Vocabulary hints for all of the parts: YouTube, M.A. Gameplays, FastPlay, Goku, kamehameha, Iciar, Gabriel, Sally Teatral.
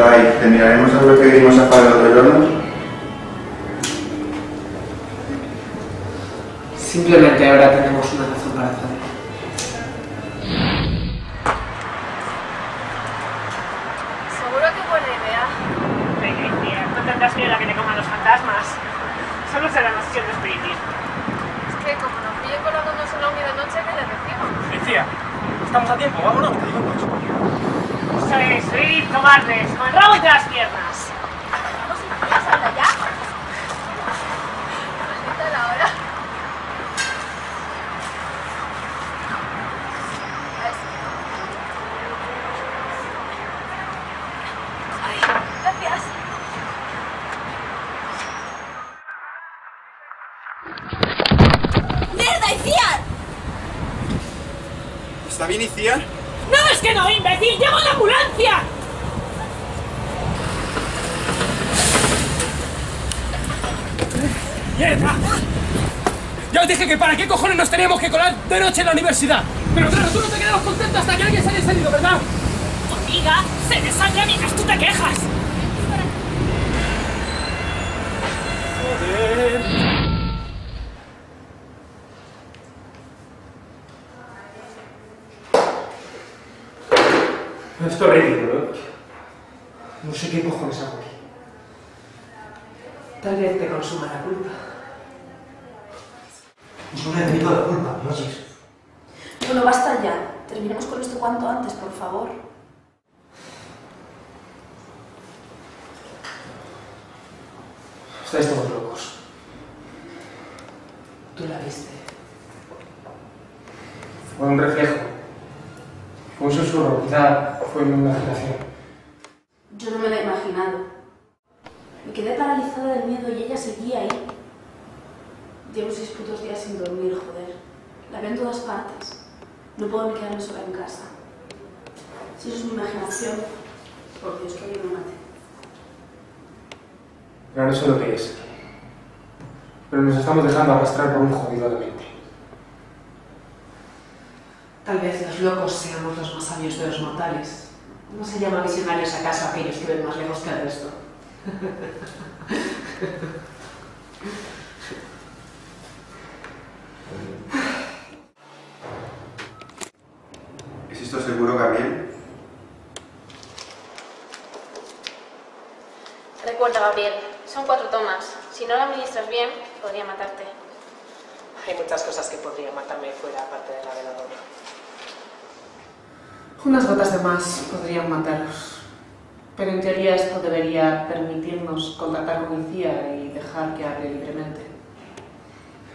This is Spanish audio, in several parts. dai, terminaremos a lo que vimos a Pablo de Lorna. Simplemente ahora tenemos una razón para hacerlo. Seguro que buena idea. Venga, Iciar, no tendrás miedo a que te coman los fantasmas. Solo será una sesión de espiritismo. Es que como nos pillen colándonos en la humida noche, ¿qué les decimos? Iciar, estamos a tiempo, vámonos, te digo mucho. Sois, rid, tomadles, con el rabo entre las piernas. ¿Vamos a ir hasta allá? Maldita la hora. Ay, gracias. ¡Mierda, Iciar! ¿Está bien, Iciar? ¡No, es que no, imbécil! ¡Llegó la ambulancia! ¡Mierda! Ya os dije que para qué cojones nos teníamos que colar de noche en la universidad. Pero claro, tú no te quedabas contento hasta que alguien se haya salido, ¿verdad? Tu amiga se desangra mientras tú te quejas. Joder. Esto es ridículo, ¿eh? No sé qué cojones hago aquí. Tal vez te consuma la culpa. Es un enemigo de culpa, ¿no oyes? Bueno, basta ya. Terminemos con esto cuanto antes, por favor. Estáis todos locos. Tú la viste. Fue un reflejo. Un susurro, quizá fue mi imaginación. Yo no me la he imaginado. Me quedé paralizada del miedo y ella seguía ahí. Llevo 6 putos días sin dormir, joder. La veo en todas partes. No puedo quedarme sola en casa. Si eso es mi imaginación, por Dios que alguien me mate. Pero no sé lo que es. Pero nos estamos dejando arrastrar por un jodido de mente. Tal vez los locos seamos los más sabios de los mortales. ¿No se llama visionarios acaso a aquellos que ven más lejos que el resto? ¿Es esto seguro, Gabriel? Recuerda, Gabriel, son 4 tomas. Si no la administras bien, podría matarte. Hay muchas cosas que podrían matarme fuera, aparte de la veladora. Unas gotas de más podrían mataros. Pero en teoría esto debería permitirnos contratar con policía y dejar que hable libremente.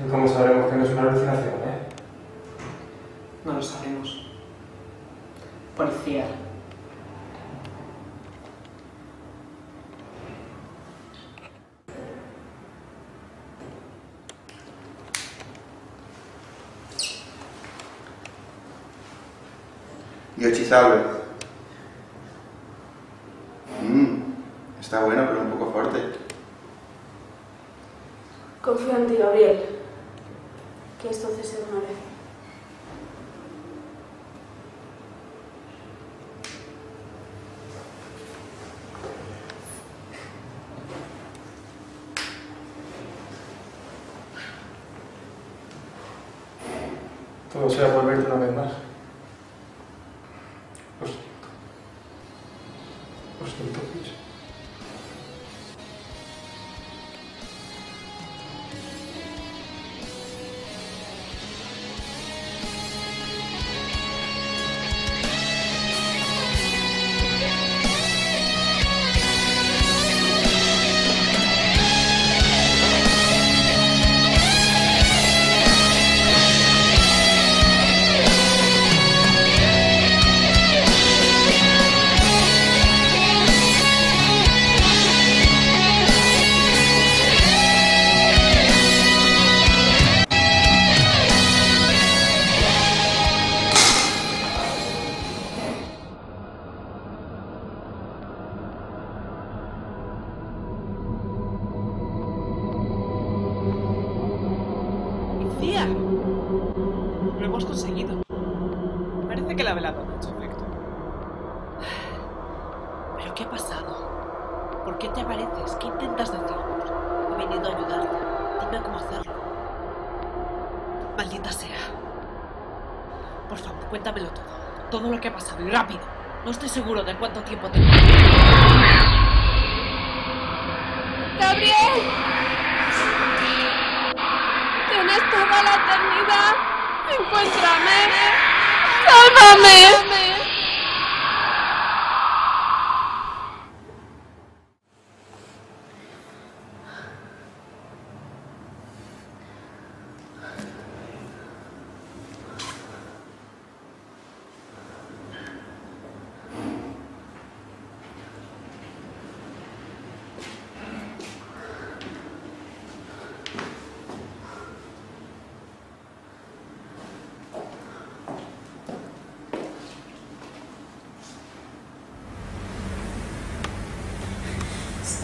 ¿Cómo sabremos que no es una alucinación, eh? No lo sabemos. Policía. Y hechizable. Está bueno, pero un poco fuerte. Confío en ti, Gabriel. Que esto cese de una vez. Todo sea volverte una vez más. Lo hemos conseguido. Parece que la velada ha hecho efecto. Pero qué ha pasado? ¿Por qué te apareces? ¿Qué intentas decirnos? He venido a ayudarte. Dime cómo hacerlo. Maldita sea. Por favor, cuéntamelo todo. Todo lo que ha pasado y rápido. No estoy seguro de cuánto tiempo tengo. ¡Gabriel! ¡Tienes toda la eternidad! ¡Encuéntrame! ¡Sálvame!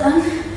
Done.